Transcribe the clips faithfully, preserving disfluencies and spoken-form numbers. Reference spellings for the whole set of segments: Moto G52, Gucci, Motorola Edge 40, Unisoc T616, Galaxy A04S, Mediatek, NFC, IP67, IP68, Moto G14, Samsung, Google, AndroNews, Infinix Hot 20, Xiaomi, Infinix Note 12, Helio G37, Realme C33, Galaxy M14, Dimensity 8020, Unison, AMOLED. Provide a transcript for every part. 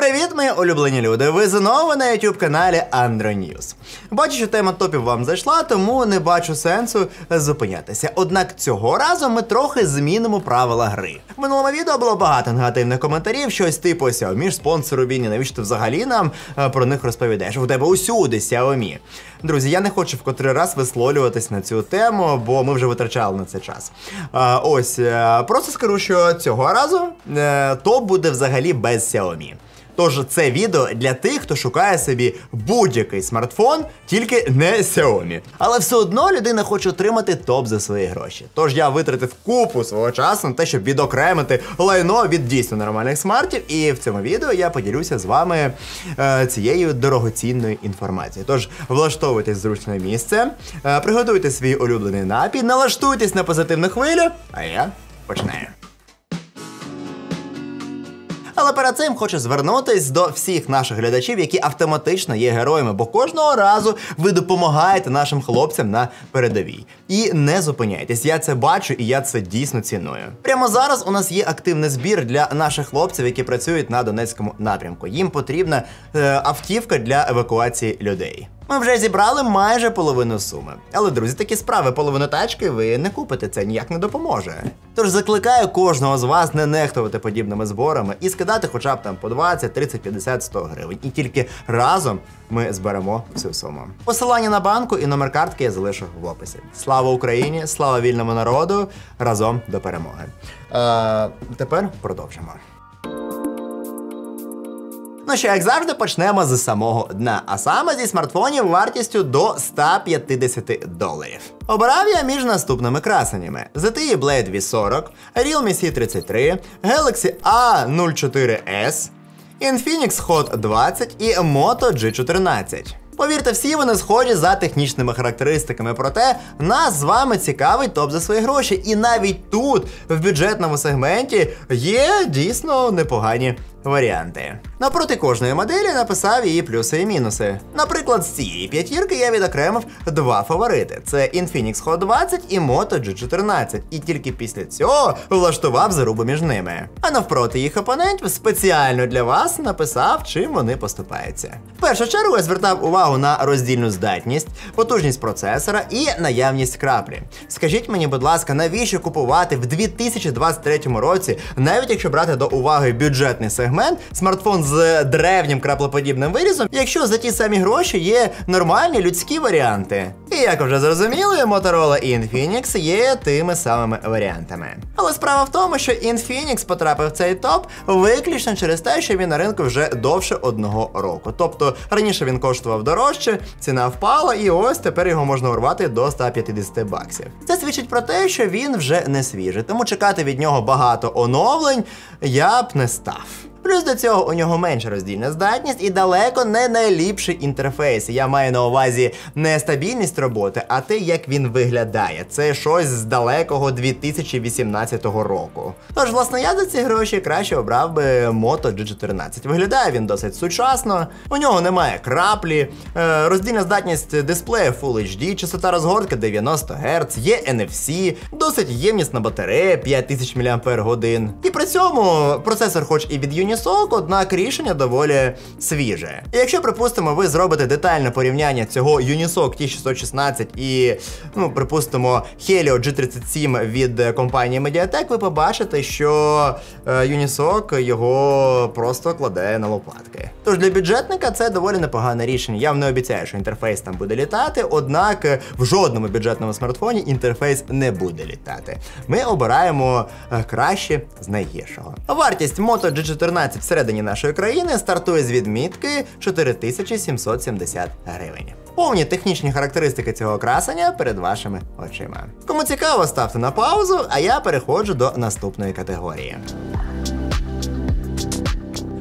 Привіт, мої улюблені люди! Ви знову на YouTube-каналі AndroNews. Бачу, що тема топів вам зайшла, тому не бачу сенсу зупинятися. Однак цього разу ми трохи змінимо правила гри. В минулому відео було багато негативних коментарів, щось типу Xiaomi, спонсор Xiaomi, навіщо ти взагалі нам про них розповідаєш? У тебе усюди Xiaomi. Друзі, я не хочу в котрий раз висловлюватись на цю тему, бо ми вже витрачали на це час. Ось, просто скажу, що цього разу топ буде взагалі без Xiaomi. Тож це відео для тих, хто шукає собі будь-який смартфон, тільки не Xiaomi. Але все одно людина хоче отримати топ за свої гроші. Тож я витратив купу свого часу на те, щоб відокремити лайно від дійсно нормальних смартів, і в цьому відео я поділюся з вами е, цією дорогоцінною інформацією. Тож влаштовуйтесь в зручне місце, е, приготуйте свій улюблений напій, налаштуйтесь на позитивну хвилю, а я починаю. Але перед цим хочу звернутись до всіх наших глядачів, які автоматично є героями, бо кожного разу ви допомагаєте нашим хлопцям на передовій. І не зупиняйтесь, я це бачу і я це дійсно ціную. Прямо зараз у нас є активний збір для наших хлопців, які працюють на Донецькому напрямку. Їм потрібна е, автівка для евакуації людей. Ми вже зібрали майже половину суми. Але, друзі, такі справи, половину тачки ви не купите, це ніяк не допоможе. Тож закликаю кожного з вас не нехтувати подібними зборами і скидати хоча б там по двадцять, тридцять, п'ятдесят, сто гривень. І тільки разом ми зберемо всю суму. Посилання на банку і номер картки я залишу в описі. Слава Україні, слава вільному народу, разом до перемоги. Е, тепер продовжимо. Ну що, як завжди, почнемо з самого дна, а саме зі смартфонів вартістю до ста п'ятдесяти доларів. Обирав я між наступними красеннями. зет те і Blade ві сорок, Realme сі тридцять три, Galaxy а нуль чотири ес, Infinix Hot двадцять і Moto джі чотирнадцять. Повірте, всі вони схожі за технічними характеристиками, проте нас з вами цікавий топ за свої гроші. І навіть тут, в бюджетному сегменті, є дійсно непогані варіанти. Напроти кожної моделі написав її плюси і мінуси. Наприклад, з цієї п'ятірки я відокремив два фаворити. Це Infinix Hot двадцять і Moto джі чотирнадцять. І тільки після цього влаштував зарубу між ними. А навпроти їх опонентів спеціально для вас написав, чим вони поступаються. В першу чергу я звертав увагу на роздільну здатність, потужність процесора і наявність краплі. Скажіть мені, будь ласка, навіщо купувати в дві тисячі двадцять третьому році, навіть якщо брати до уваги бюджетний сегмент, смартфон з древнім краплоподібним вирізом, якщо за ті самі гроші є нормальні людські варіанти. І як вже зрозуміло, Motorola і Infinix є тими самими варіантами. Але справа в тому, що Infinix потрапив в цей топ виключно через те, що він на ринку вже довше одного року. Тобто раніше він коштував дорожче, ціна впала і ось тепер його можна урвати до ста п'ятдесяти баксів. Це свідчить про те, що він вже не свіжий, тому чекати від нього багато оновлень я б не став. Плюс до цього у нього менша роздільна здатність і далеко не найліпший інтерфейс. Я маю на увазі не стабільність роботи, а те, як він виглядає. Це щось з далекого дві тисячі вісімнадцятого року. Тож, власне, я за ці гроші краще обрав би Moto джі чотирнадцять. Виглядає він досить сучасно, у нього немає краплі, роздільна здатність дисплею фул ейч ді, частота розгортки дев'яносто герц, є ен еф сі, досить ємнісна батарея п'ять тисяч міліампер годин. І при цьому процесор хоч і від Unisoc, однак рішення доволі свіже. І якщо, припустимо, ви зробите детальне порівняння цього Unisoc Ті шістсот шістнадцять і, ну, припустимо, Helio джі тридцять сім від компанії Mediatek, ви побачите, що Unisoc його просто кладе на лопатки. Тож для бюджетника це доволі непогане рішення. Я вам не обіцяю, що інтерфейс там буде літати, однак в жодному бюджетному смартфоні інтерфейс не буде літати. Ми обираємо краще з найгіршого. Вартість Moto джі чотирнадцять всередині нашої країни стартує з відмітки чотири тисячі сімсот сімдесят гривень. Повні технічні характеристики цього красення перед вашими очима. Кому цікаво, ставте на паузу, а я переходжу до наступної категорії.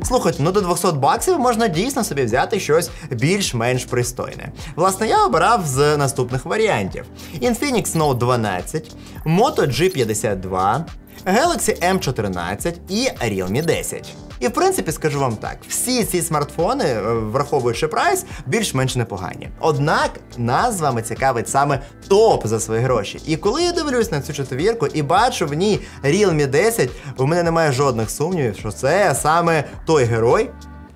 Слухайте, ну до двохсот баксів можна дійсно собі взяти щось більш-менш пристойне. Власне, я обирав з наступних варіантів. Infinix Note дванадцять, Moto джі п'ятдесят два, Galaxy Ем чотирнадцять і Realme десять. І, в принципі, скажу вам так, всі ці смартфони, враховуючи прайс, більш-менш непогані. Однак нас з вами цікавить саме топ за свої гроші. І коли я дивлюсь на цю четвірку і бачу в ній Realme десять, у мене немає жодних сумнівів, що це саме той герой,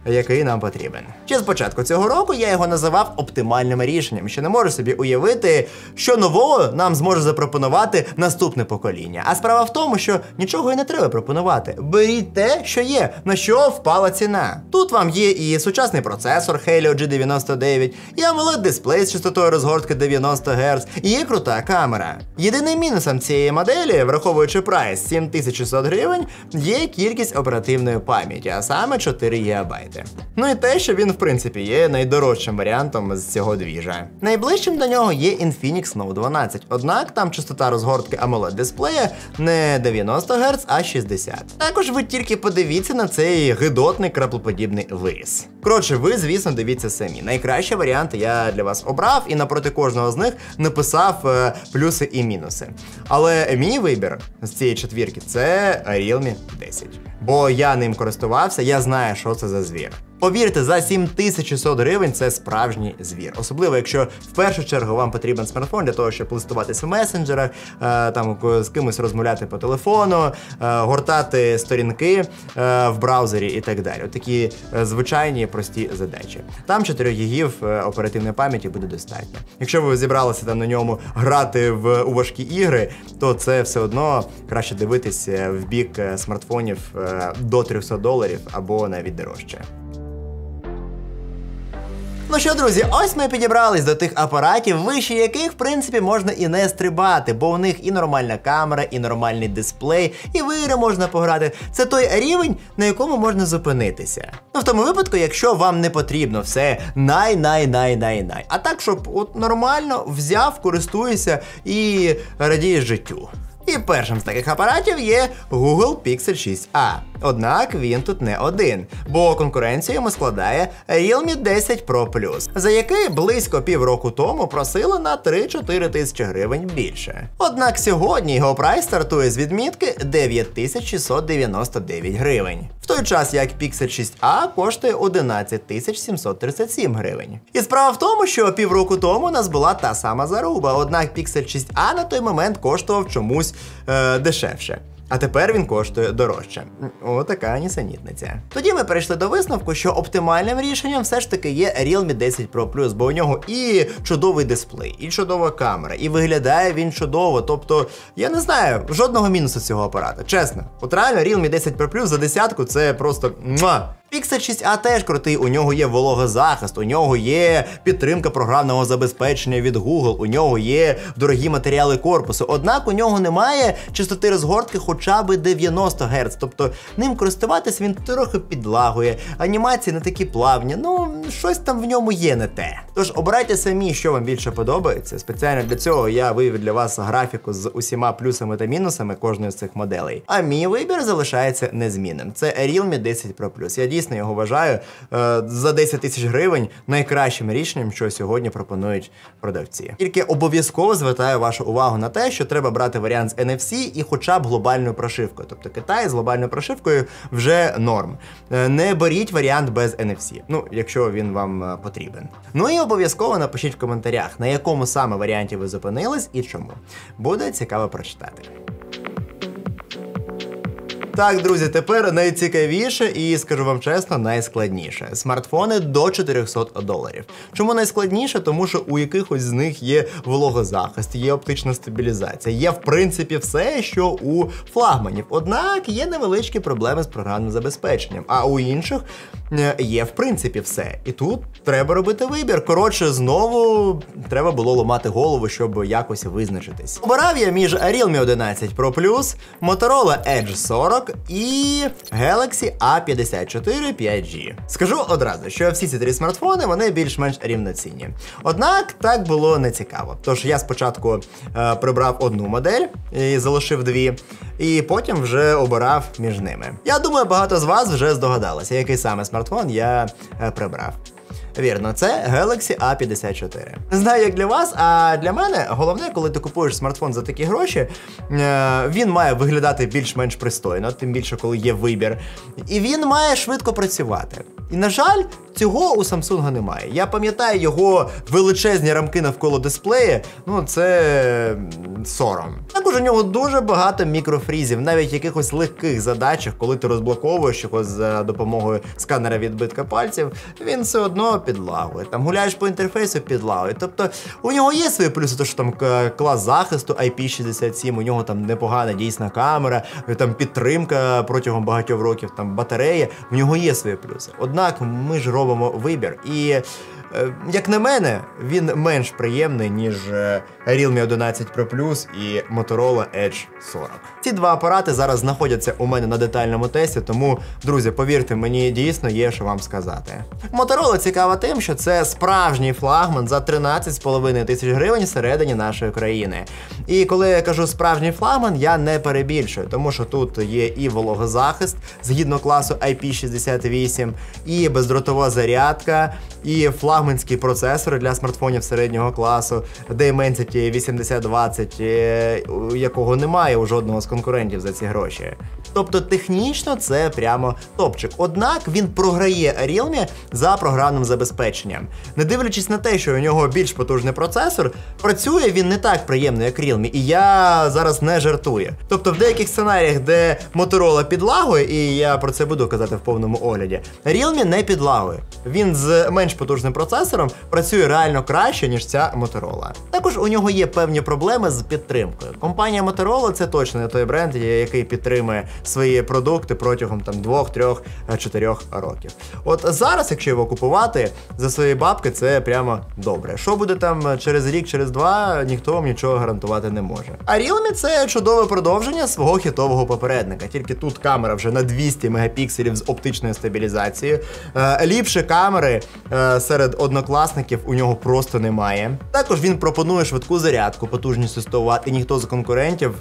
який нам потрібен. Ще з початку цього року я його називав оптимальним рішенням, що не можу собі уявити, що нового нам зможе запропонувати наступне покоління. А справа в тому, що нічого і не треба пропонувати. Беріть те, що є, на що впала ціна. Тут вам є і сучасний процесор Helio G дев'яносто дев'ять, і AMOLED дисплей з частотою розгортки дев'яносто герц, і є крута камера. Єдиним мінусом цієї моделі, враховуючи прайс сім тисяч шістсот гривень, є кількість оперативної пам'яті, а саме чотири гігабайти. Ну і те, що він в принципі є найдорожчим варіантом з цього двіжа. Найближчим до нього є Infinix Note дванадцять, однак там частота розгортки AMOLED дисплея не дев'яносто герц, а шістдесят. Також ви тільки подивіться на цей гидотний краплоподібний виріс. Коротше, ви, звісно, дивіться самі. Найкращі варіанти я для вас обрав і напроти кожного з них написав е, плюси і мінуси. Але мій вибір з цієї четвірки – це Realme десять. Бо я ним користувався, я знаю, що це за звір. Повірте, за сім тисяч шістсот гривень це справжній звір. Особливо, якщо в першу чергу вам потрібен смартфон для того, щоб листуватись в месенджерах, там з кимось розмовляти по телефону, гортати сторінки в браузері і так далі. От такі звичайні прості задачі. Там чотири гігів оперативної пам'яті буде достатньо. Якщо ви зібралися там на ньому грати в у важкі ігри, то це все одно краще дивитись в бік смартфонів до трьохсот доларів або навіть дорожче. Ну що, друзі, ось ми підібрались до тих апаратів, вище яких, в принципі, можна і не стрибати, бо у них і нормальна камера, і нормальний дисплей, і в ігри можна пограти. Це той рівень, на якому можна зупинитися. Ну, в тому випадку, якщо вам не потрібно все най-най-най-най-най. А так, щоб от нормально взяв, користуєшся і радієш життю. І першим з таких апаратів є Google Pixel шість а. Однак він тут не один, бо конкуренцію йому складає Realme десять Pro плюс, за який близько півроку тому просили на три-чотири тисячі гривень більше. Однак сьогодні його прайс стартує з відмітки дев'ять тисяч шістсот дев'яносто дев'ять гривень. В той час як Pixel шість а коштує одинадцять тисяч сімсот тридцять сім гривень. І справа в тому, що півроку тому у нас була та сама заруба, однак Pixel шість а на той момент коштував чомусь е, дешевше. А тепер він коштує дорожче. Отака нісенітниця. Тоді ми перейшли до висновку, що оптимальним рішенням все ж таки є Realme десять Pro плюс, бо у нього і чудовий дисплей, і чудова камера, і виглядає він чудово. Тобто, я не знаю, жодного мінусу цього апарата. Чесно. От реально, Realme десять Pro плюс за десятку це просто муа! Pixel шість а теж крутий, у нього є вологозахист, у нього є підтримка програмного забезпечення від Google, у нього є дорогі матеріали корпусу, однак у нього немає частоти розгортки хоча б дев'яносто герц, тобто ним користуватись він трохи підлагує, анімації не такі плавні, ну щось там в ньому є не те. Тож обирайте самі, що вам більше подобається, спеціально для цього я вивів для вас графіку з усіма плюсами та мінусами кожної з цих моделей. А мій вибір залишається незмінним, це Realme десять Pro плюс. Я дійсно його вважаю за десять тисяч гривень найкращим рішенням, що сьогодні пропонують продавці. Тільки обов'язково звертаю вашу увагу на те, що треба брати варіант з ен еф сі і хоча б глобальною прошивкою. Тобто Китай з глобальною прошивкою вже норм. Не беріть варіант без ен еф сі, ну, якщо він вам потрібен. Ну і обов'язково напишіть в коментарях, на якому саме варіанті ви зупинились і чому. Буде цікаво прочитати. Так, друзі, тепер найцікавіше і, скажу вам чесно, найскладніше. Смартфони до чотирьохсот доларів. Чому найскладніше? Тому що у якихось з них є вологозахист, є оптична стабілізація, є в принципі все, що у флагманів. Однак є невеличкі проблеми з програмним забезпеченням, а у інших є в принципі все. І тут треба робити вибір. Коротше, знову треба було ламати голову, щоб якось визначитись. Обирав я між Realme одинадцять Pro плюс, Motorola Edge сорок, і Galaxy А п'ятдесят чотири п'ять джі. Скажу одразу, що всі ці три смартфони, вони більш-менш рівноцінні. Однак, так було нецікаво. Тож я спочатку е, прибрав одну модель, і залишив дві, і потім вже обирав між ними. Я думаю, багато з вас вже здогадалися, який саме смартфон я е, прибрав. Вірно, це Galaxy А п'ятдесят чотири. Не знаю, як для вас, а для мене головне, коли ти купуєш смартфон за такі гроші, він має виглядати більш-менш пристойно, тим більше, коли є вибір. І він має швидко працювати. І, на жаль, цього у Samsung немає. Я пам'ятаю його величезні рамки навколо дисплея, ну це сором. Також у нього дуже багато мікрофрізів, навіть якихось легких задачах, коли ти розблоковуєш його за допомогою сканера відбитка пальців, він все одно підлагує. Там гуляєш по інтерфейсу, підлагує. Тобто у нього є свої плюси, то що там клас захисту ай пі шістдесят сім, у нього там непогана дійсна камера, там підтримка протягом багатьох років, там батарея, в нього є свої плюси. Однак ми ж робимо вибір. І як на мене, він менш приємний, ніж Realme одинадцять Pro плюс і Motorola Edge сорок. Ці два апарати зараз знаходяться у мене на детальному тесті, тому, друзі, повірте, мені дійсно є, що вам сказати. Motorola цікава тим, що це справжній флагман за тринадцять з половиною тисяч гривень всередині нашої країни. І коли я кажу справжній флагман, я не перебільшую, тому що тут є і вологозахист, згідно класу ай пі шістдесят вісім, і бездротова зарядка, і флагман флагманські процесори для смартфонів середнього класу, Dimensity вісімдесят двадцять, якого немає у жодного з конкурентів за ці гроші. Тобто технічно це прямо топчик. Однак він програє Realme за програмним забезпеченням. Не дивлячись на те, що у нього більш потужний процесор, працює він не так приємно, як Realme, і я зараз не жартую. Тобто в деяких сценаріях, де Motorola підлагує, і я про це буду казати в повному огляді, Realme не підлагує. Він з менш потужним процесором працює реально краще, ніж ця Motorola. Також у нього є певні проблеми з підтримкою. Компанія Motorola це точно не той бренд, який підтримує свої продукти протягом там двох, трьох, чотирьох років. От зараз, якщо його купувати, за свої бабки це прямо добре. Що буде там через рік, через два, ніхто вам нічого гарантувати не може. А Realme це чудове продовження свого хітового попередника. Тільки тут камера вже на двісті мегапікселів з оптичною стабілізацією. Ліпші камери серед однокласників у нього просто немає. Також він пропонує швидку зарядку, потужністю сто ватт, і ніхто з конкурентів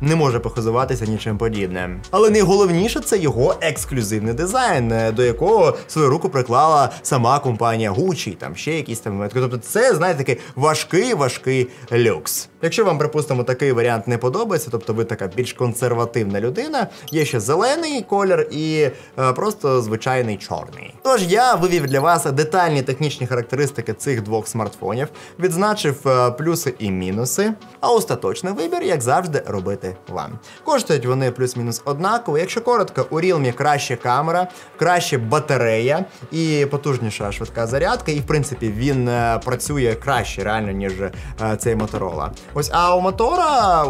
не може похизуватися нічим подібним. Але найголовніше – це його ексклюзивний дизайн, до якого свою руку приклала сама компанія Gucci, там ще якісь там моменти. Тобто це, знаєте, такий важкий-важкий люкс. Якщо вам, припустимо, такий варіант не подобається, тобто ви така більш консервативна людина, є ще зелений колір і е, просто звичайний чорний. Тож я вивів для вас детальні технічні характеристики цих двох смартфонів, відзначив е, плюси і мінуси, а остаточний вибір, як завжди, робити вам. Коштують вони плюс-мінус однаково. Якщо коротко, у Realme краща камера, краща батарея і потужніша швидка зарядка, і в принципі він е, працює краще реально, ніж е, цей Motorola. Ось, а у Мотора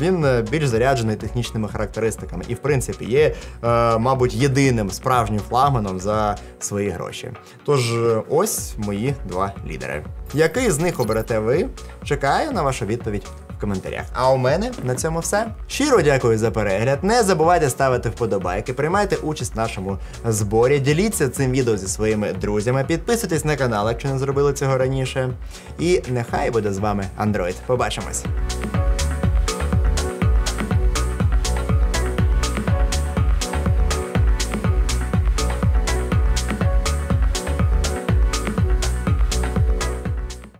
він більш заряджений технічними характеристиками і, в принципі, є, е, мабуть, єдиним справжнім флагманом за свої гроші. Тож ось мої два лідери. Який з них оберете ви? Чекаю на вашу відповідь в коментарях. А у мене на цьому все. Щиро дякую за перегляд. Не забувайте ставити вподобайки, приймайте участь в нашому зборі, діліться цим відео зі своїми друзями, підписуйтесь на канал, якщо не зробили цього раніше. І нехай буде з вами Android. Побачимось!